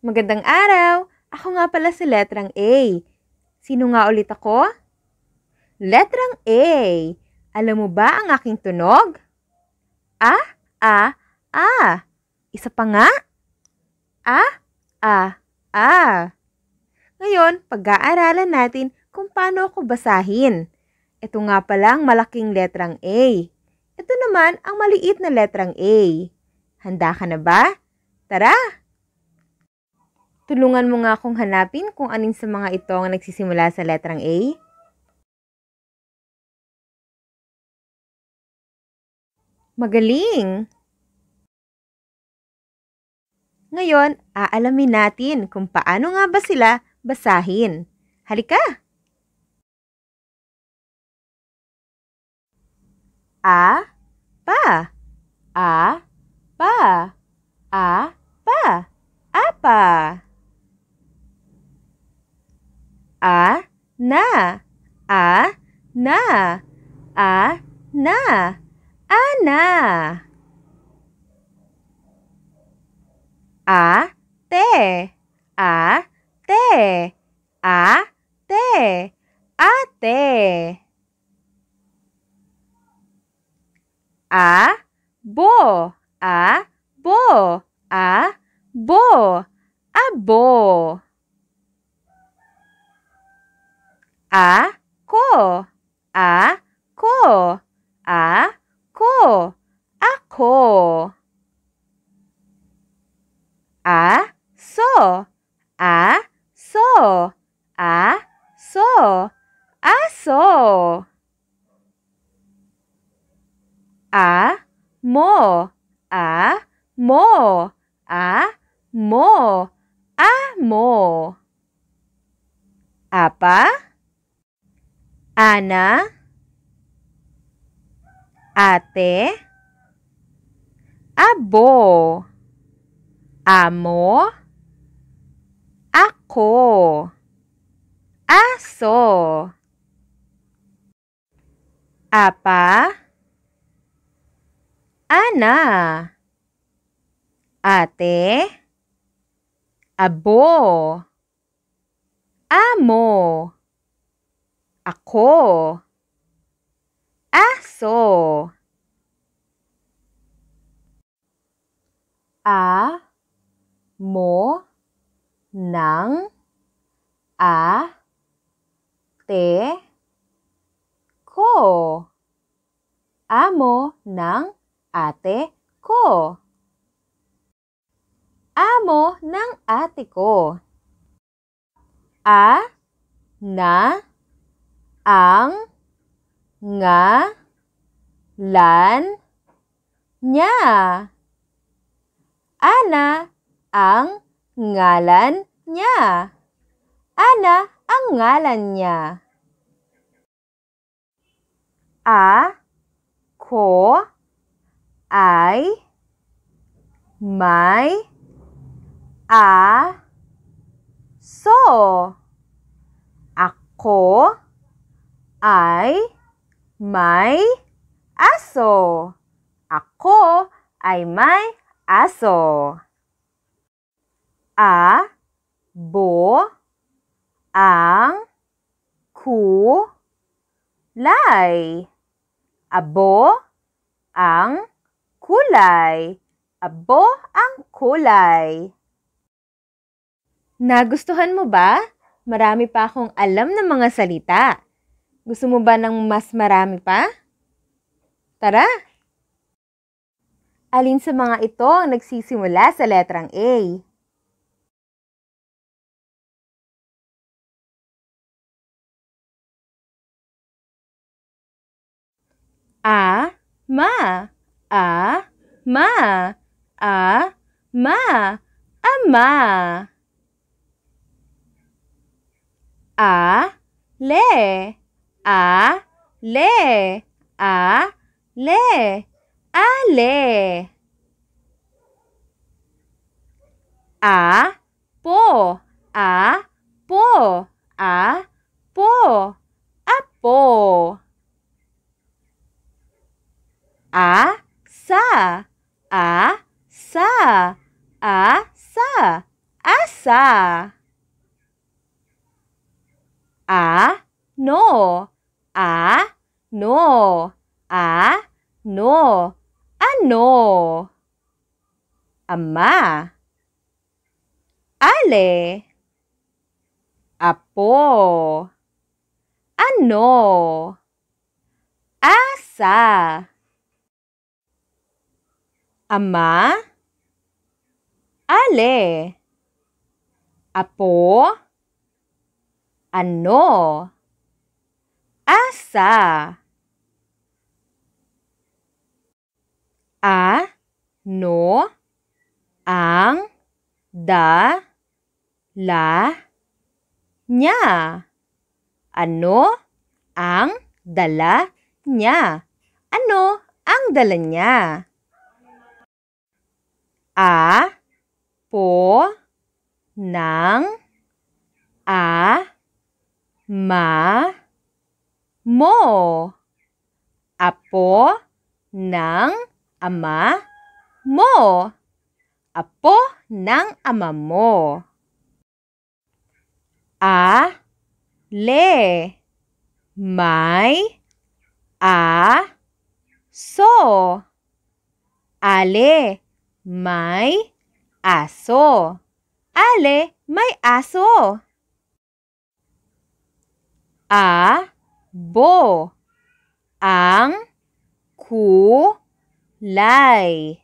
Magandang araw! Ako nga pala si Letrang A. Sino nga ulit ako? Letrang A. Alam mo ba ang aking tunog? A, A, A. Isa pa nga? A, A, A. Ngayon, pag-aaralan natin kung paano ako basahin. Ito nga pala ang malaking letrang A. Ito naman ang maliit na letrang A. Handa ka na ba? Tara! Tulungan mo nga akong hanapin kung anin sa mga ito ang nagsisimula sa letrang A. Magaling! Ngayon, aalamin natin kung paano nga ba sila basahin. Halika! A, pa. A, pa. A, pa. A, pa. A, na, a, na, a, na, a, na. A, te, a, te, a, te, a, te. A, bo, a, bo, a, bo, a, bo. A, ko, a, ko, a, ko, ako. A, so, a, so, a, so, aso. A, mo, a, mo, a, mo, amo. Apa? Ana, ate, abo, amo, ako, aso. Apa, ana, ate, abo, amo, ako, aso. A, mo, nang, a, te, ko. Amo, nang, ate, ko. Amo, nang, ate, ko. A, na, ang, nga, lan, nya. Ana, ang, ngalan, nya. Ana, ang ngalan niya. A, ko, ay, may, a, so. Ako, ay, may, aso. Ako ay may aso. A, bo, ang, ku, lay. Abo, ang, kulay. Abo, ang kulay. Nagustuhan mo ba? Marami pa akong alam ng mga salita. Gusto mo ba ng mas marami pa? Tara! Alin sa mga ito ang nagsisimula sa letrang A? A, ma. A, ma. A, ma. Ama. A, le. A, le, a, le, a, le. A, po, a, po, a, po, a, po. A, No. Ano? Ama. Ale. Apo. Ano? Asa. Ama. Ale. Apo. Ano? Asa. A, no, ang, da, la, nya. Ano ang dala niya? Ano ang dala niya? A, po, nang, a, ma, mo. Apo, nang, ama mo. Apo ng ama mo. A, le, may, a, so. Ale, may, aso. Ale, may aso. A, bo, ang, ku, lay.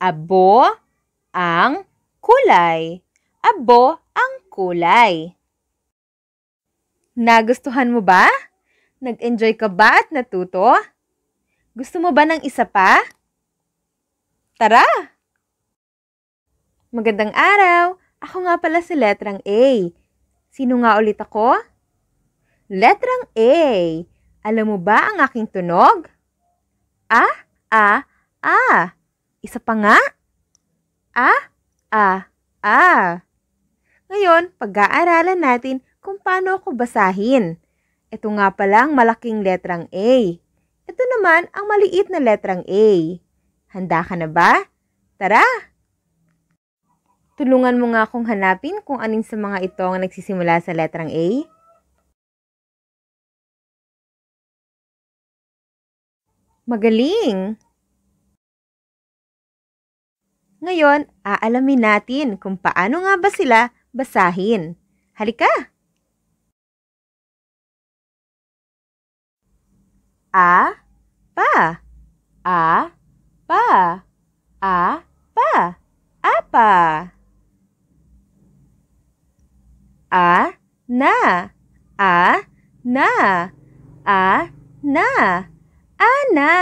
Abo ang kulay. Abo ang kulay. Nagustuhan mo ba? Nag-enjoy ka ba at natuto? Gusto mo ba ng isa pa? Tara! Magandang araw! Ako nga pala si Letrang A. Sino nga ulit ako? Letrang A. Alam mo ba ang aking tunog? A. A. Isa pa nga. A. Ngayon, pag-aaralan natin kung paano ako basahin. Ito nga pala ang malaking letrang A. Ito naman ang maliit na letrang A. Handa ka na ba? Tara! Tulungan mo nga akong hanapin kung alin sa mga ito ang nagsisimula sa letrang A. Magaling! Ngayon, aalamin natin kung paano nga ba sila basahin. Halika! A, pa. A, pa. A, pa. Apa. A, na. A, na. A, na. Ana.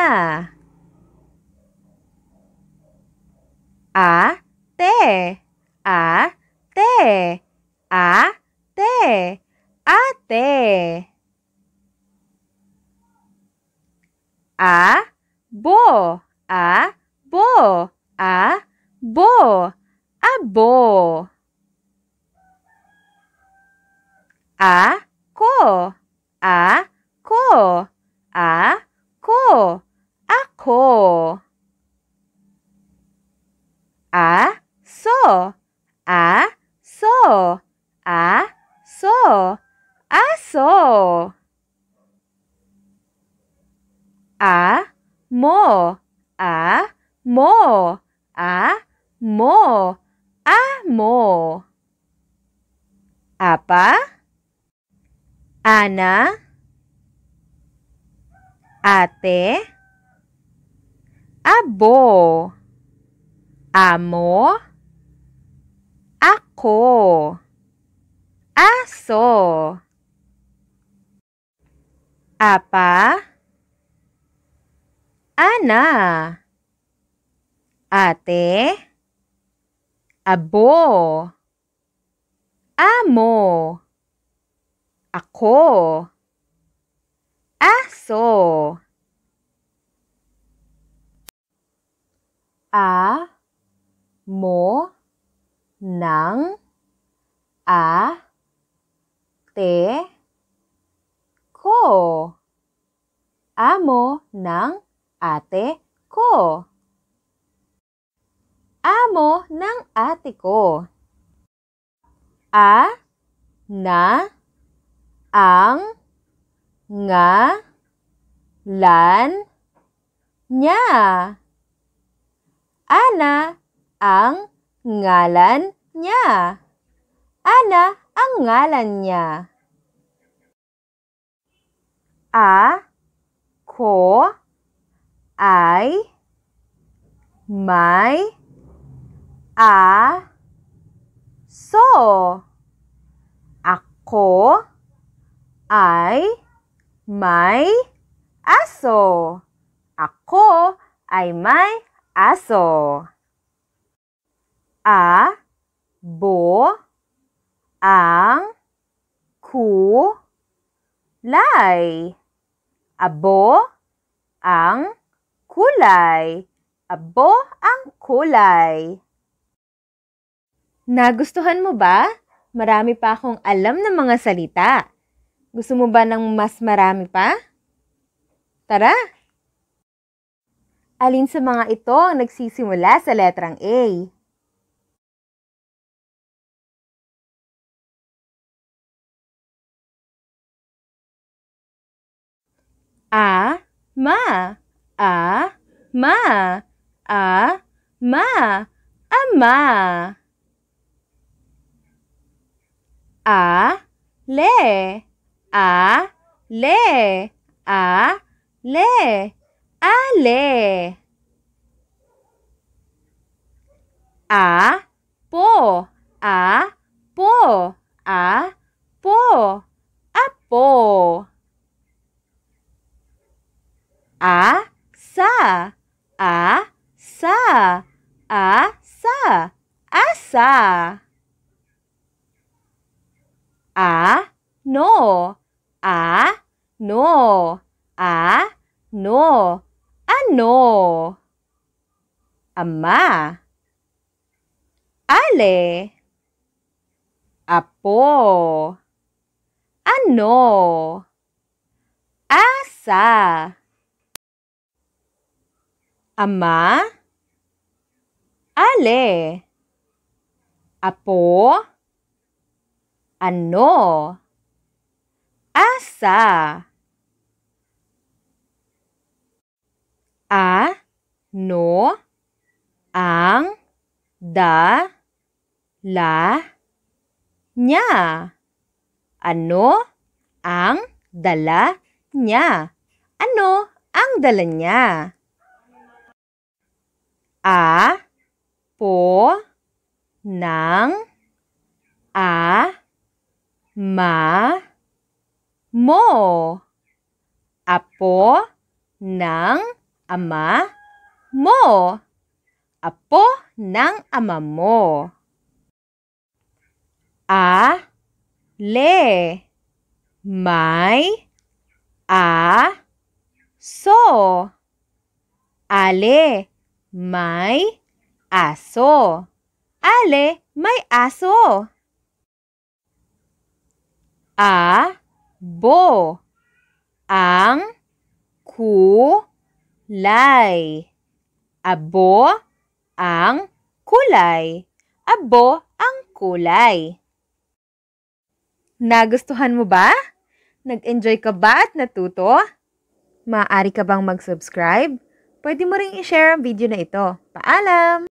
A, te. A, te. A, te. A, te. A, bo. A, bo. A, bo. A, bo. A, ko. A, ko. A, ko. Ako. A, so. A, so. A, so. Aso. A, mo. A, mo. A, mo. Amo. Apa. Ana. Ate. Abo. Amo. Ako. Aso. Apa. Ana. Ate. Abo. Amo. Ako. Aso. A, mo, nang, a, te, ko. Amo ng ate ko. Amo ng ate ko. A, na, ang, nga, lan, niya. Ana ang ngalan niya. Ana ang ngalan niya. Ako ay may aso. Ako ay may aso. Ako ay may aso. Abo ang kulay. Abo ang kulay. Abo ang kulay. Nagustuhan mo ba? Marami pa akong alam ng mga salita. Gusto mo ba ng mas marami pa? Tara! Alin sa mga ito ang nagsisimula sa letrang A? A-ma, a-ma, a-ma, ama. A-le, a-le, a-le, ale. A-po, a-po, a-po, apo. A-sa, a-sa, a-sa, asa. A-no, a-no, a-no, ano. Ama. Ale. Apo. Ano. Asa. Ama, ale, apo, ano, asa. Ano ang dala niya? Ano ang dala niya? Ano ang dala niya? Apo ng ama mo. Apo ng ama mo. Apo ng ama mo. Ale, may aso. Ale, may aso. Ale, may aso. Abo ang kulay. Abo ang kulay. Abo ang kulay. Nagustuhan mo ba? Nag-enjoy ka ba at natuto? Maaari ka bang mag-subscribe? Pwede mo ring i-share ang video na ito. Paalam!